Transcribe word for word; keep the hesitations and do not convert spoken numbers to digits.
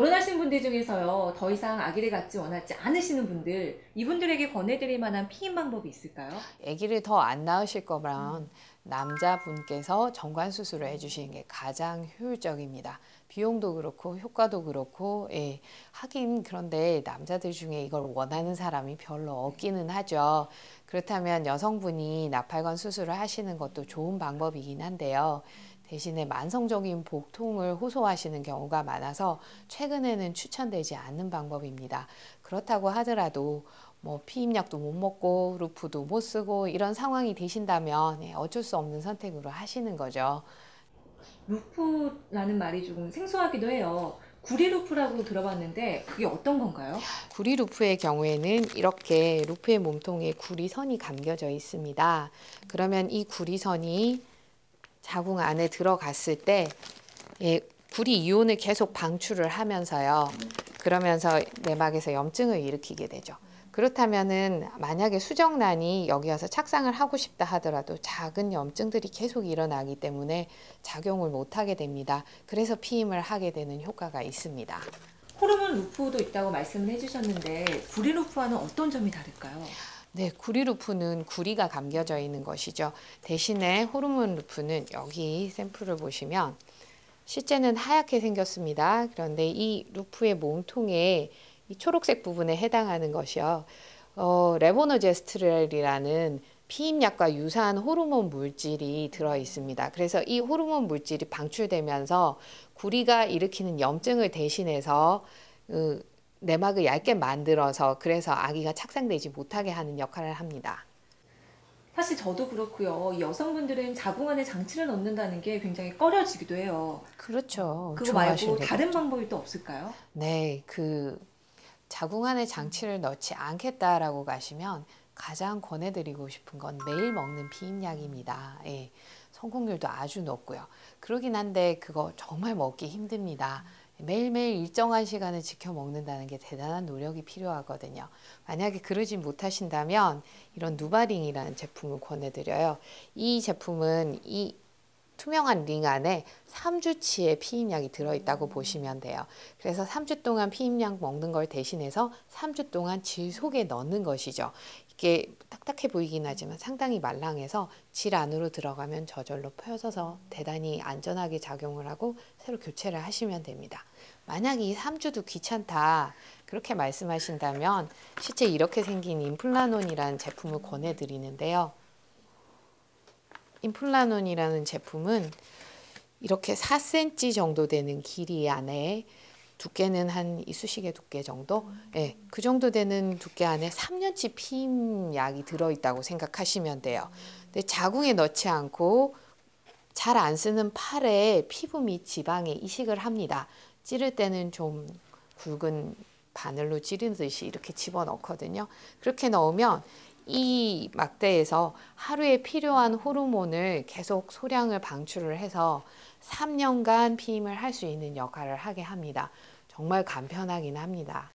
결혼하신 분들 중에서요, 더 이상 아기를 갖지 원하지 않으시는 분들, 이분들에게 권해드릴 만한 피임 방법이 있을까요? 아기를 더 안 낳으실 거면 음. 남자분께서 정관 수술을 해주시는 게 가장 효율적입니다. 비용도 그렇고 효과도 그렇고, 예. 하긴 그런데 남자들 중에 이걸 원하는 사람이 별로 없기는 하죠. 그렇다면 여성분이 나팔관 수술을 하시는 것도 좋은 방법이긴 한데요. 대신에 만성적인 복통을 호소하시는 경우가 많아서 최근에는 추천되지 않는 방법입니다. 그렇다고 하더라도 뭐 피임약도 못 먹고 루프도 못 쓰고 이런 상황이 되신다면 어쩔 수 없는 선택으로 하시는 거죠. 루프라는 말이 조금 생소하기도 해요. 구리 루프라고 들어봤는데 그게 어떤 건가요? 구리 루프의 경우에는 이렇게 루프의 몸통에 구리선이 감겨져 있습니다. 그러면 이 구리선이 자궁 안에 들어갔을 때 예, 구리 이온을 계속 방출을 하면서요. 그러면서 내막에서 염증을 일으키게 되죠. 그렇다면은 만약에 수정란이 여기 와서 착상을 하고 싶다 하더라도 작은 염증들이 계속 일어나기 때문에 작용을 못하게 됩니다. 그래서 피임을 하게 되는 효과가 있습니다. 호르몬 루프도 있다고 말씀을 해주셨는데 구리 루프와는 어떤 점이 다를까요? 네, 구리 루프는 구리가 감겨져 있는 것이죠. 대신에 호르몬 루프는 여기 샘플을 보시면 실제는 하얗게 생겼습니다. 그런데 이 루프의 몸통에 이 초록색 부분에 해당하는 것이요. 어, 레보노제스트렐이라는 피임약과 유사한 호르몬 물질이 들어 있습니다. 그래서 이 호르몬 물질이 방출되면서 구리가 일으키는 염증을 대신해서 으, 내막을 얇게 만들어서 그래서 아기가 착상되지 못하게 하는 역할을 합니다. 사실 저도 그렇고요. 여성분들은 자궁 안에 장치를 넣는다는 게 굉장히 꺼려지기도 해요. 그렇죠. 그거 말고 다른 방법이 또 없을까요? 네, 그 자궁 안에 장치를 넣지 않겠다라고 가시면 가장 권해드리고 싶은 건 매일 먹는 피임약입니다. 예, 성공률도 아주 높고요. 그러긴 한데 그거 정말 먹기 힘듭니다. 매일매일 일정한 시간을 지켜 먹는다는 게 대단한 노력이 필요하거든요. 만약에 그러지 못하신다면 이런 누바링이라는 제품을 권해드려요. 이 제품은 이 투명한 링 안에 삼 주치의 피임약이 들어있다고 보시면 돼요. 그래서 삼 주 동안 피임약 먹는 걸 대신해서 삼 주 동안 질 속에 넣는 것이죠. 이게 딱딱해 보이긴 하지만 상당히 말랑해서 질 안으로 들어가면 저절로 펴져서 대단히 안전하게 작용을 하고 새로 교체를 하시면 됩니다. 만약 이 삼 주도 귀찮다 그렇게 말씀하신다면 실제 이렇게 생긴 임플라논이라는 제품을 권해드리는데요. 임플라논이라는 제품은 이렇게 사 센티미터 정도 되는 길이 안에 두께는 한 이쑤시개 두께 정도? 네, 그 정도 되는 두께 안에 삼 년치 피임약이 들어있다고 생각하시면 돼요. 근데 자궁에 넣지 않고 잘 안 쓰는 팔에 피부 및 지방에 이식을 합니다. 찌를 때는 좀 굵은 바늘로 찌르듯이 이렇게 집어넣거든요. 그렇게 넣으면 이 막대에서 하루에 필요한 호르몬을 계속 소량을 방출을 해서 삼 년간 피임을 할 수 있는 역할을 하게 합니다. 정말 간편하긴 합니다.